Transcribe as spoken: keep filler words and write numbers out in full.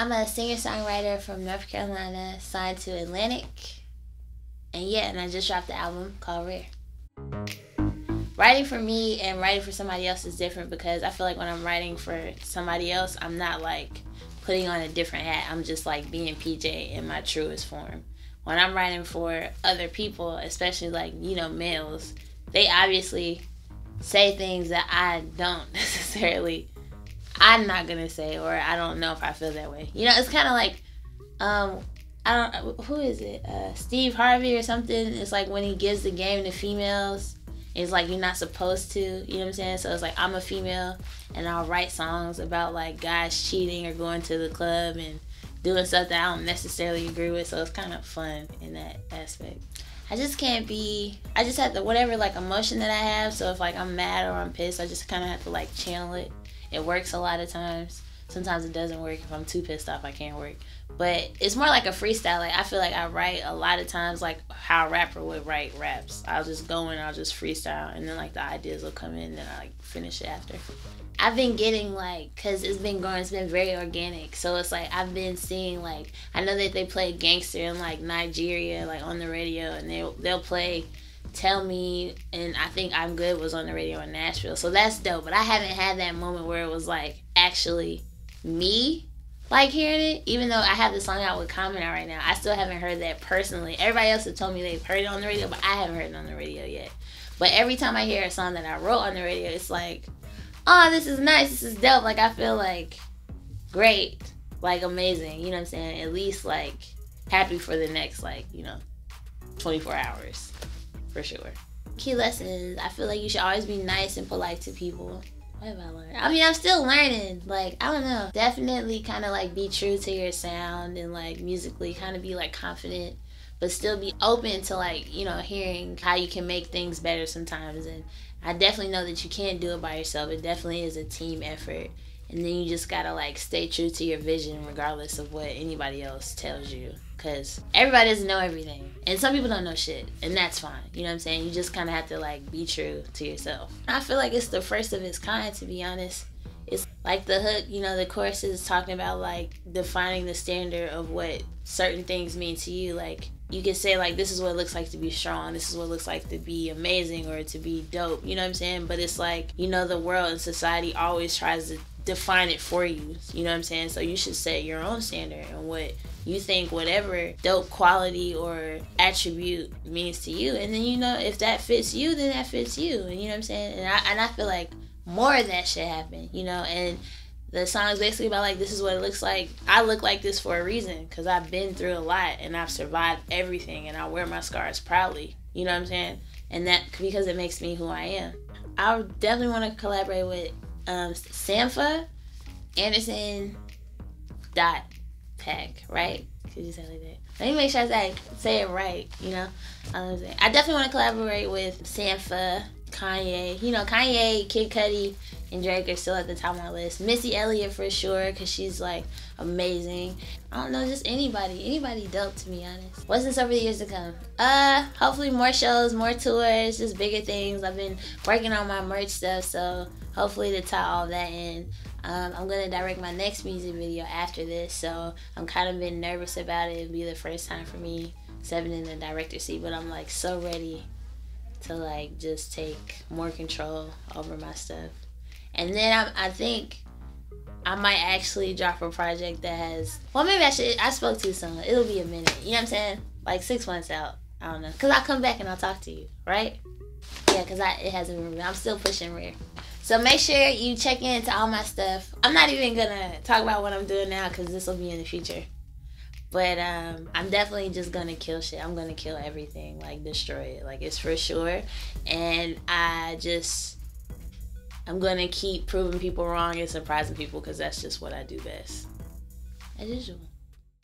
I'm a singer-songwriter from North Carolina, signed to Atlantic. And yeah, and I just dropped the album called Rare. Writing for me and writing for somebody else is different because I feel like when I'm writing for somebody else, I'm not like putting on a different hat. I'm just like being P J in my truest form. When I'm writing for other people, especially like, you know, males, they obviously say things that I don't necessarily, I'm not gonna say, or I don't know if I feel that way. You know, it's kind of like, um, I don't, who is it? Uh, Steve Harvey or something. It's like when he gives the game to females. It's like you're not supposed to, you know what I'm saying? So it's like I'm a female and I'll write songs about like guys cheating or going to the club and doing stuff that I don't necessarily agree with. So it's kind of fun in that aspect. I just can't be, I just have to, whatever like emotion that I have. So if like I'm mad or I'm pissed, I just kind of have to like channel it. It works a lot of times. Sometimes it doesn't work. If I'm too pissed off, I can't work. But it's more like a freestyle. Like I feel like I write a lot of times like how a rapper would write raps. I'll just go and I'll just freestyle. And then like the ideas will come in and then I like finish it after. I've been getting like, cause it's been going, it's been very organic. So it's like, I've been seeing like, I know that they play Gangster in like Nigeria, like on the radio and they, they'll play Tell Me and I Think I'm Good was on the radio in Nashville. So that's dope. But I haven't had that moment where it was like actually me like hearing it, even though I have the song out with Common out right now. I still haven't heard that personally. Everybody else has told me they've heard it on the radio, but I haven't heard it on the radio yet. But every time I hear a song that I wrote on the radio, it's like, oh, this is nice, this is dope. Like I feel like great, like amazing, you know what I'm saying? At least like happy for the next like, you know, twenty-four hours for sure. Key lessons, I feel like you should always be nice and polite to people. What have I learned? I mean, I'm still learning. Like, I don't know. Definitely kind of like be true to your sound and like musically kind of be like confident, but still be open to like, you know, hearing how you can make things better sometimes. And I definitely know that you can't do it by yourself. It definitely is a team effort. And then you just gotta like stay true to your vision regardless of what anybody else tells you. Cause everybody doesn't know everything. And some people don't know shit. And that's fine. You know what I'm saying? You just kinda have to like be true to yourself. I feel like it's the first of its kind, to be honest. It's like the hook, you know, the chorus is talking about like defining the standard of what certain things mean to you. Like you can say like, this is what it looks like to be strong. This is what it looks like to be amazing or to be dope. You know what I'm saying? But it's like, you know, the world and society always tries to define it for you. You know what I'm saying? So you should set your own standard and what you think whatever dope quality or attribute means to you. And then, you know, if that fits you, then that fits you. And you know what I'm saying? And I, and I feel like more of that should happen, you know? And the song is basically about like, this is what it looks like. I look like this for a reason because I've been through a lot and I've survived everything and I wear my scars proudly. You know what I'm saying? And that because it makes me who I am. I definitely want to collaborate with Um, Sampha, Anderson, Dot, Pack, right? Could you say it like that? Let me make sure I say, say it right, you know? Um, I definitely want to collaborate with Sampha, Kanye. You know, Kanye, Kid Cudi, and Drake are still at the top of my list. Missy Elliott for sure, because she's like amazing. I don't know, just anybody. Anybody dope, to be honest. What's this over the years to come? Uh, hopefully more shows, more tours, just bigger things. I've been working on my merch stuff, so hopefully to tie all that in. Um, I'm gonna direct my next music video after this, so I'm kind of been nervous about it. It'll be the first time for me seven in the director seat, but I'm like so ready to like just take more control over my stuff. And then I, I think I might actually drop a project that has, well maybe I should, I spoke to someone, it'll be a minute, you know what I'm saying? Like six months out, I don't know. Cause I'll come back and I'll talk to you, right? Yeah, cause I, it hasn't been, I'm still pushing Rare. So make sure you check into all my stuff. I'm not even gonna talk about what I'm doing now cause this will be in the future. But um, I'm definitely just gonna kill shit. I'm gonna kill everything, like destroy it. Like it's for sure. And I just, I'm gonna keep proving people wrong and surprising people because that's just what I do best. As usual.